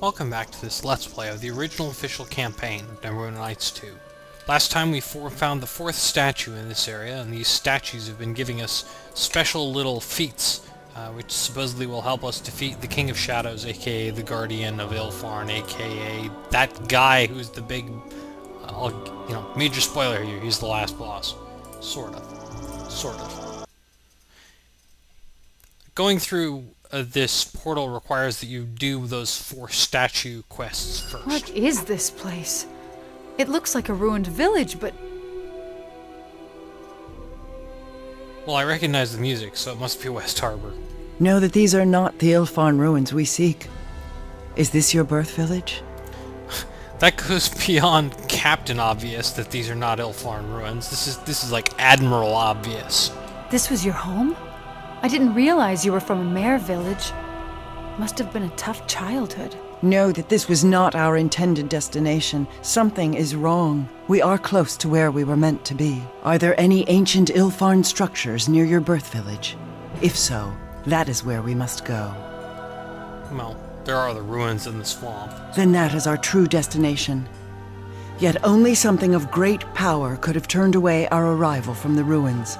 Welcome back to this Let's Play of the original official campaign of Neverwinter Nights 2. Last time we found the fourth statue in this area, and these statues have been giving us special little feats, which supposedly will help us defeat the King of Shadows, aka the Guardian of Illefarn, aka that guy who's the big, major spoiler here, he's the last boss. Sort of. Going through this portal requires that you do those four statue quests first. What is this place? It looks like a ruined village, but... Well, I recognize the music, so it must be West Harbor. Know that these are not the Illefarn ruins we seek. Is this your birth village? That goes beyond Captain Obvious that these are not Illefarn ruins. This is like Admiral Obvious. This was your home? I didn't realize you were from a Mare village. Must have been a tough childhood. Know that this was not our intended destination. Something is wrong. We are close to where we were meant to be. Are there any ancient Illefarn structures near your birth village? If so, that is where we must go. Well, there are the ruins in the swamp. Then that is our true destination. Yet only something of great power could have turned away our arrival from the ruins,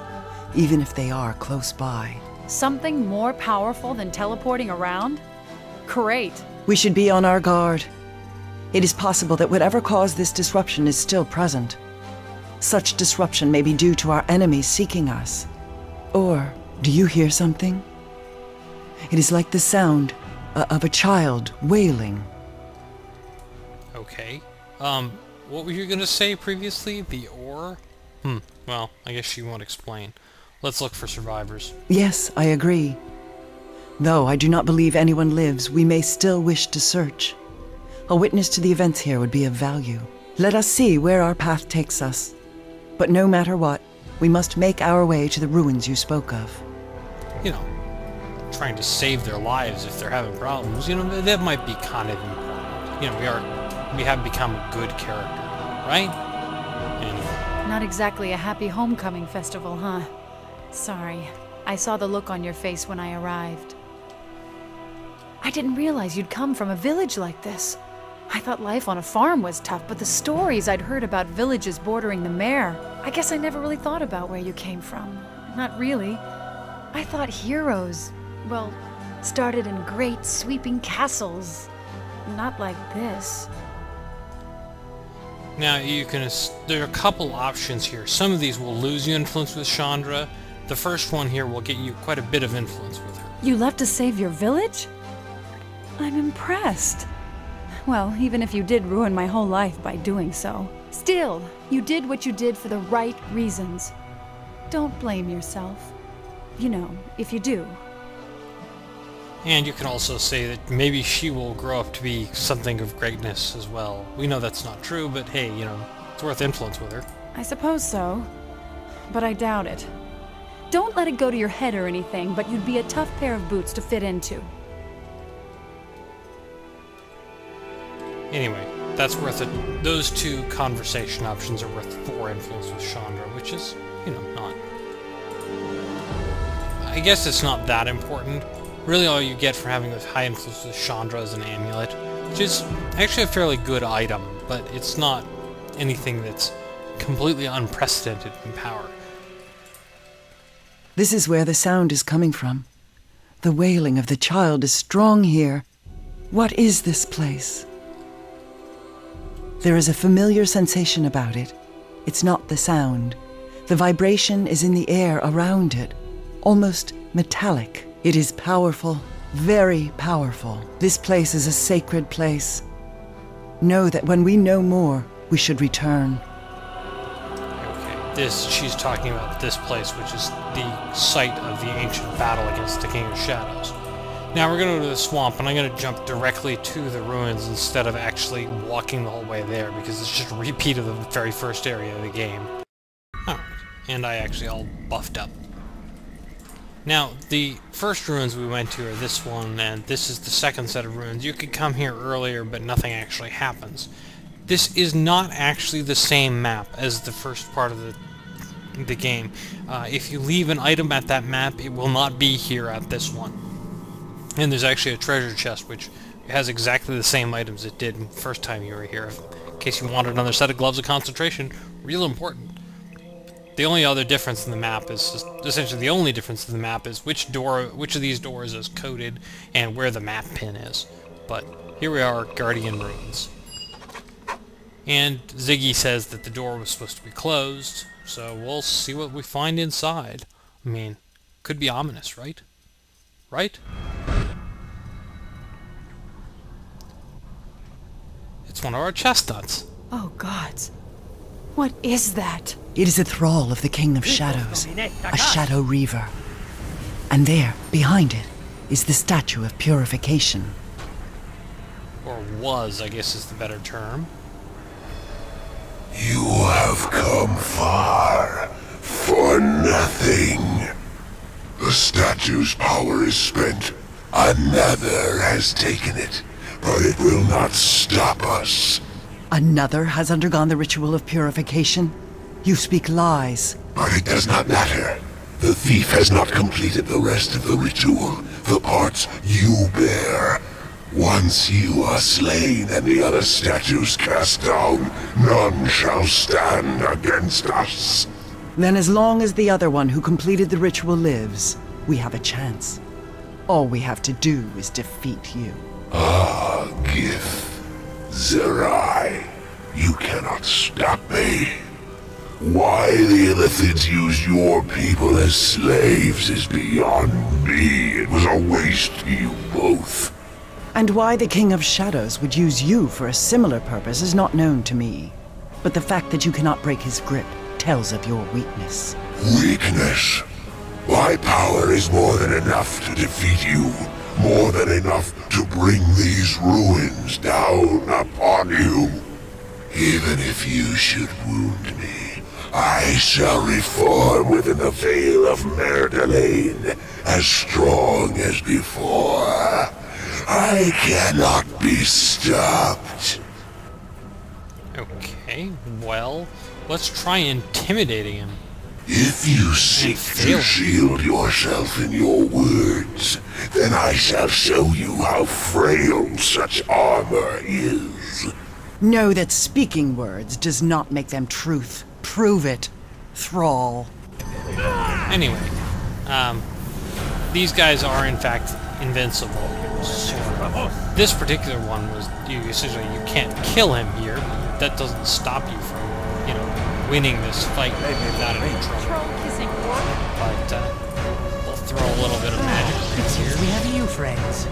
even if they are close by. Something more powerful than teleporting around? Great. We should be on our guard. It is possible that whatever caused this disruption is still present. Such disruption may be due to our enemies seeking us. Or, do you hear something? It is like the sound of a child wailing. Okay. What were you gonna say previously? The ore? Well, I guess she won't explain. Let's look for survivors. Yes, I agree. Though I do not believe anyone lives, we may still wish to search. A witness to the events here would be of value. Let us see where our path takes us. But no matter what, we must make our way to the ruins you spoke of. You know, trying to save their lives if they're having problems, you know, that might be kind of important. You know, we have become a good character, right? Anyway. Not exactly a happy homecoming festival, huh? Sorry, I saw the look on your face when I arrived. I didn't realize you'd come from a village like this. I thought life on a farm was tough, but the stories I'd heard about villages bordering the Mare, I guess I never really thought about where you came from. Not really. I thought heroes, well, started in great sweeping castles. Not like this. Now, there are a couple options here. Some of these will lose you influence with Chandra. The first one here will get you quite a bit of influence with her. You left to save your village? I'm impressed. Well, even if you did ruin my whole life by doing so. Still, you did what you did for the right reasons. Don't blame yourself. You know, if you do. And you can also say that maybe she will grow up to be something of greatness as well. We know that's not true, but hey, you know, it's worth influence with her. I suppose so, but I doubt it. Don't let it go to your head or anything, but you'd be a tough pair of boots to fit into. Anyway, that's worth it. Those two conversation options are worth 4 influence with Chandra, which is, you know, not... I guess it's not that important. Really all you get for having this high influence with Chandra is an amulet, which is actually a fairly good item, but it's not anything that's completely unprecedented in power. This is where the sound is coming from. The wailing of the child is strong here. What is this place? There is a familiar sensation about it. It's not the sound. The vibration is in the air around it, almost metallic. It is powerful, very powerful. This place is a sacred place. Know that when we know more, we should return. She's talking about this place, which is the site of the ancient battle against the King of Shadows. Now we're going to go to the swamp, and I'm going to jump directly to the ruins instead of actually walking the whole way there, because it's just a repeat of the very first area of the game. Alright, and I actually all buffed up. Now, the first ruins we went to are this one, and this is the second set of ruins. You could come here earlier, but nothing actually happens. This is not actually the same map as the first part of the game. If you leave an item at that map, it will not be here at this one. And there's actually a treasure chest, which has exactly the same items it did first time you were here. In case you wanted another set of gloves of concentration, real important. The only other difference in the map is just, essentially the only difference in the map is which of these doors is coded and where the map pin is. But here we are, Guardian Ruins. And Ziggy says that the door was supposed to be closed, so we'll see what we find inside. I mean, could be ominous, right? Right? It's one of our chestnuts. Oh, gods. What is that? It is a thrall of the King of Shadows, a Shadow Reaver. And there, behind it, is the Statue of Purification. Or was, I guess is the better term. You have come far, for nothing. The statue's power is spent. Another has taken it, but it will not stop us. Another has undergone the ritual of purification? You speak lies. But it does not matter. The thief has not completed the rest of the ritual, the parts you bear. Once you are slain and the other statues cast down, none shall stand against us. Then as long as the other one who completed the ritual lives, we have a chance. All we have to do is defeat you. Ah, Gith, Zerai, you cannot stop me. Why the Illithids used your people as slaves is beyond me. It was a waste to you both. And why the King of Shadows would use you for a similar purpose is not known to me. But the fact that you cannot break his grip tells of your weakness. Weakness? My power is more than enough to defeat you. More than enough to bring these ruins down upon you. Even if you should wound me, I shall reform within the veil of Merdalaine, as strong as before. I cannot be stopped. Okay, well, let's try intimidating him. If you seek to shield yourself in your words, then I shall show you how frail such armor is. Know that speaking words does not make them truth. Prove it, thrall. Anyway, these guys are in fact invincible. So this particular one was, you can't kill him here. That doesn't stop you from, you know, winning this fight without any trouble. But we'll throw a little bit of magic in here. We have new friends.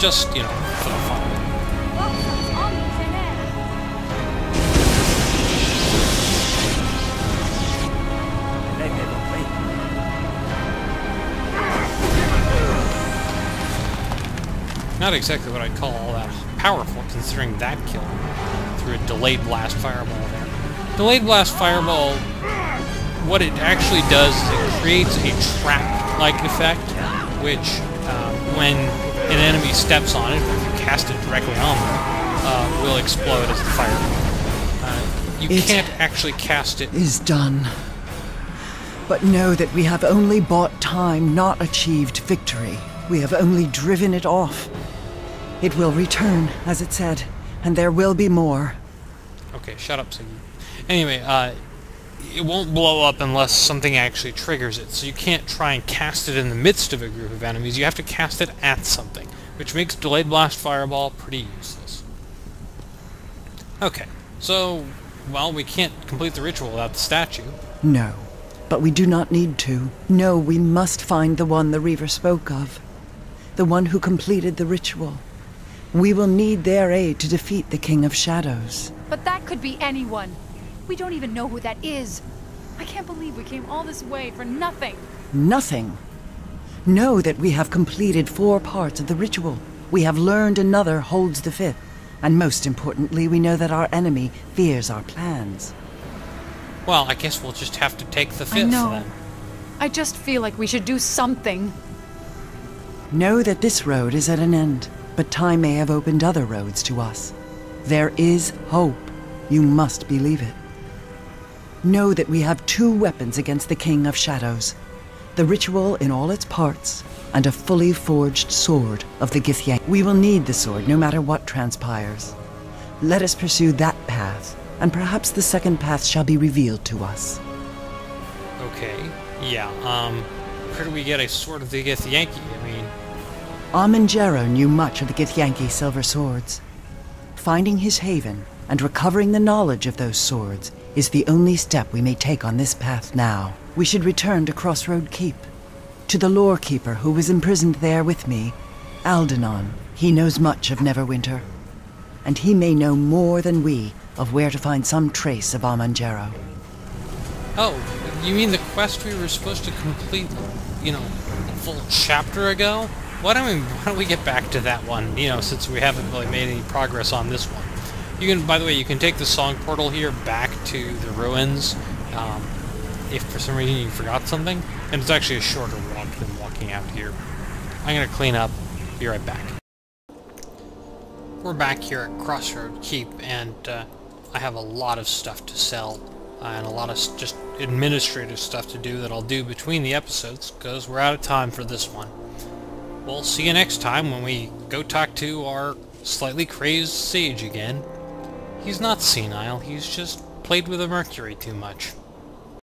Just, you know, for the fun. Not exactly what I'd call all that powerful, considering that kill through a delayed blast fireball there. Delayed blast fireball, what it actually does is it creates a trap-like effect, which when an enemy steps on it, or if you cast it directly on them, will explode as the fireball. You can't actually cast it. Is done. But know that we have only bought time, not achieved victory. We have only driven it off. It will return, as it said, and there will be more. Okay, shut up, Siggy. Anyway, it won't blow up unless something actually triggers it, so you can't try and cast it in the midst of a group of enemies. You have to cast it at something, which makes Delayed Blast Fireball pretty useless. Okay, so, well, we can't complete the ritual without the statue. No, but we do not need to. No, we must find the one the Reaver spoke of. The one who completed the ritual. We will need their aid to defeat the King of Shadows. But that could be anyone. We don't even know who that is. I can't believe we came all this way for nothing. Nothing? Know that we have completed 4 parts of the ritual. We have learned another holds the 5th. And most importantly, we know that our enemy fears our plans. Well, I guess we'll just have to take the 5th then. I just feel like we should do something. Know that this road is at an end, but time may have opened other roads to us. There is hope. You must believe it. Know that we have two weapons against the King of Shadows. The ritual in all its parts, and a fully forged sword of the Githyanki. We will need the sword no matter what transpires. Let us pursue that path, and perhaps the second path shall be revealed to us. Okay, yeah, where do we get a sword of the Githyanki? I mean... Ammon Jerro knew much of the Githyanki silver swords. Finding his haven, and recovering the knowledge of those swords, is the only step we may take on this path now. We should return to Crossroad Keep, to the Lorekeeper who was imprisoned there with me, Aldenon. He knows much of Neverwinter, and he may know more than we of where to find some trace of Ammon Jerro. Oh, you mean the quest we were supposed to complete, you know, a full chapter ago? Why don't we get back to that one, you know, since we haven't really made any progress on this one. You can, by the way, you can take the Song Portal here back to the ruins if for some reason you forgot something. And it's actually a shorter walk than walking out here. I'm going to clean up. Be right back. We're back here at Crossroad Keep, and I have a lot of stuff to sell and a lot of just administrative stuff to do that I'll do between the episodes because we're out of time for this one. We'll see you next time when we go talk to our slightly crazed sage again. He's not senile, he's just played with the mercury too much.